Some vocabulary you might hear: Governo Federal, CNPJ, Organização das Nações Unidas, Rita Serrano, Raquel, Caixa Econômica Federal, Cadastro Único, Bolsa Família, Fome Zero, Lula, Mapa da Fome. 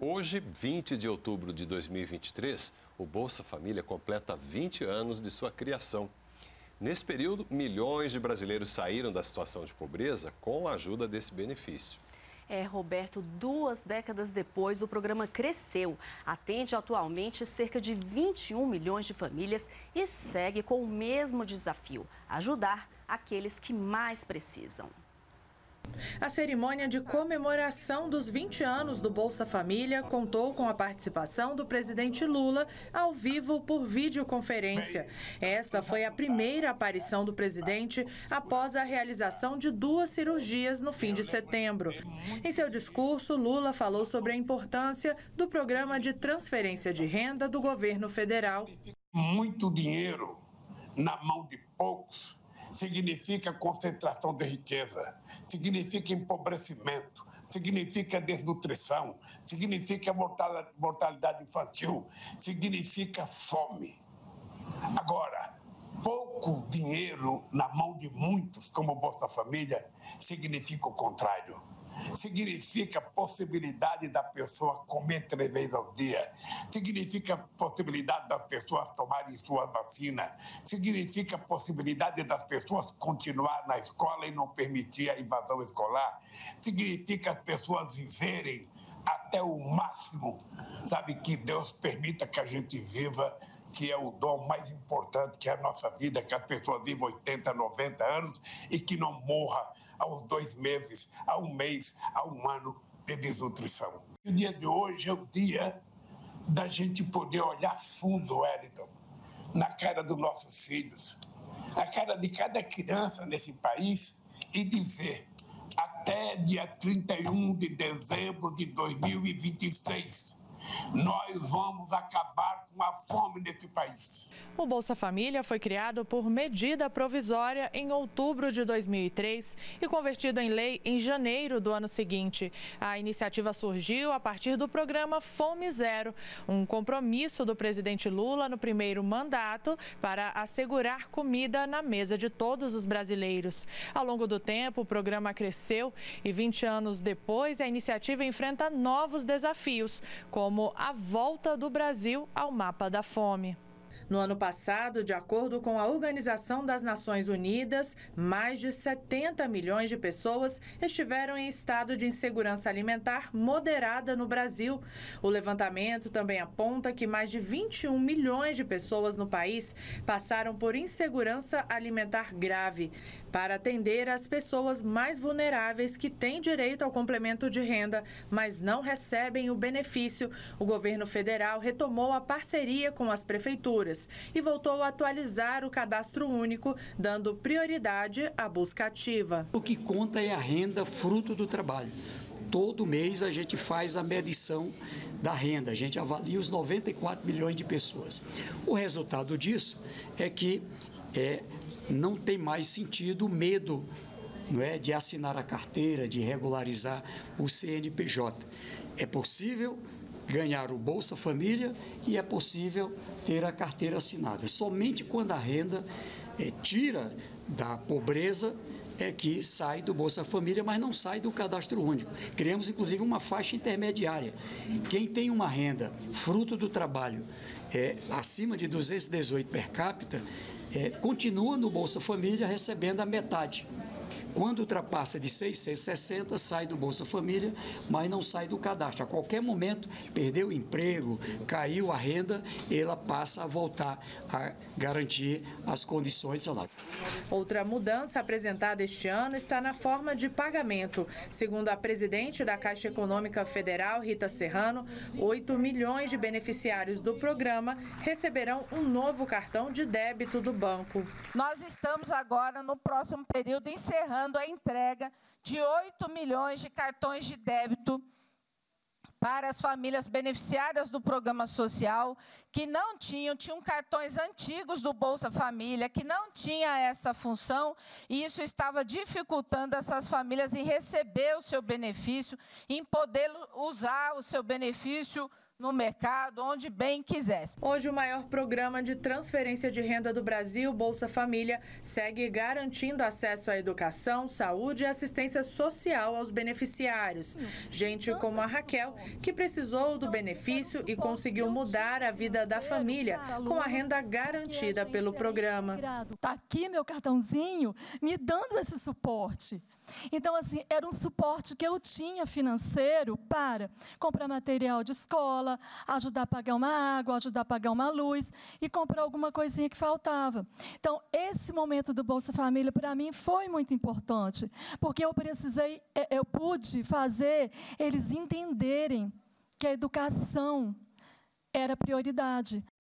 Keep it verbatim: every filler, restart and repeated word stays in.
Hoje, vinte de outubro de dois mil e vinte e três, o Bolsa Família completa vinte anos de sua criação. Nesse período, milhões de brasileiros saíram da situação de pobreza com a ajuda desse benefício. É, Roberto, duas décadas depois, o programa cresceu, atende atualmente cerca de vinte e um milhões de famílias e segue com o mesmo desafio, ajudar aqueles que mais precisam. A cerimônia de comemoração dos vinte anos do Bolsa Família contou com a participação do presidente Lula ao vivo por videoconferência. Esta foi a primeira aparição do presidente após a realização de duas cirurgias no fim de setembro. Em seu discurso, Lula falou sobre a importância do programa de transferência de renda do governo federal. Muito dinheiro na mão de poucos significa concentração de riqueza, significa empobrecimento, significa desnutrição, significa mortalidade infantil, significa fome. Agora, pouco dinheiro na mão de muitos, como Bolsa Família, significa o contrário. Significa possibilidade da pessoa comer três vezes ao dia, significa possibilidade das pessoas tomarem sua vacina, significa possibilidade das pessoas continuar na escola e não permitir a invasão escolar, significa as pessoas viverem até o máximo, sabe, que Deus permita que a gente viva, que é o dom mais importante, que é a nossa vida, que as pessoas vivam oitenta, noventa anos e que não morra aos dois meses, a um mês, a um ano de desnutrição. O dia de hoje é o dia da gente poder olhar fundo, Wellington, na cara dos nossos filhos, na cara de cada criança nesse país e dizer: até dia trinta e um de dezembro de dois mil e vinte e seis, nós vamos acabar com a fome nesse país. O Bolsa Família foi criado por medida provisória em outubro de dois mil e três e convertido em lei em janeiro do ano seguinte. A iniciativa surgiu a partir do programa Fome Zero, um compromisso do presidente Lula no primeiro mandato para assegurar comida na mesa de todos os brasileiros. Ao longo do tempo, o programa cresceu e vinte anos depois a iniciativa enfrenta novos desafios, como como a volta do Brasil ao mapa da fome. No ano passado, de acordo com a Organização das Nações Unidas, mais de setenta milhões de pessoas estiveram em estado de insegurança alimentar moderada no Brasil. O levantamento também aponta que mais de vinte e um milhões de pessoas no país passaram por insegurança alimentar grave. Para atender às pessoas mais vulneráveis que têm direito ao complemento de renda, mas não recebem o benefício, o governo federal retomou a parceria com as prefeituras e voltou a atualizar o Cadastro Único, dando prioridade à busca ativa. O que conta é a renda fruto do trabalho. Todo mês a gente faz a medição da renda, a gente avalia os noventa e quatro milhões de pessoas. O resultado disso é que é, não tem mais sentido o medo, não é, de assinar a carteira, de regularizar o C N P J. É possível ganhar o Bolsa Família e é possível ter a carteira assinada. Somente quando a renda é, tira da pobreza é que sai do Bolsa Família, mas não sai do Cadastro Único. Criamos, inclusive, uma faixa intermediária. Quem tem uma renda fruto do trabalho é, acima de duzentos e dezoito per capita, é, continua no Bolsa Família recebendo a metade. Quando ultrapassa de seiscentos e sessenta, sai do Bolsa Família, mas não sai do cadastro. A qualquer momento, perdeu o emprego, caiu a renda, ela passa a voltar a garantir as condições salariais. Outra mudança apresentada este ano está na forma de pagamento. Segundo a presidente da Caixa Econômica Federal, Rita Serrano, oito milhões de beneficiários do programa receberão um novo cartão de débito do banco. Nós estamos agora, no próximo período, encerrando a entrega de oito milhões de cartões de débito para as famílias beneficiárias do programa social que não tinham, tinham cartões antigos do Bolsa Família, que não tinha essa função, e isso estava dificultando essas famílias em receber o seu benefício, em poder usar o seu benefício no mercado, onde bem quisesse. Hoje, o maior programa de transferência de renda do Brasil, Bolsa Família, segue garantindo acesso à educação, saúde e assistência social aos beneficiários. Gente como a Raquel, que precisou do benefício e conseguiu mudar a vida da família com a renda garantida pelo programa. Está aqui meu cartãozinho me dando esse suporte. Então, assim, era um suporte que eu tinha financeiro para comprar material de escola, ajudar a pagar uma água, ajudar a pagar uma luz e comprar alguma coisinha que faltava. Então, esse momento do Bolsa Família, para mim, foi muito importante, porque eu precisei, eu pude fazer eles entenderem que a educação era prioridade.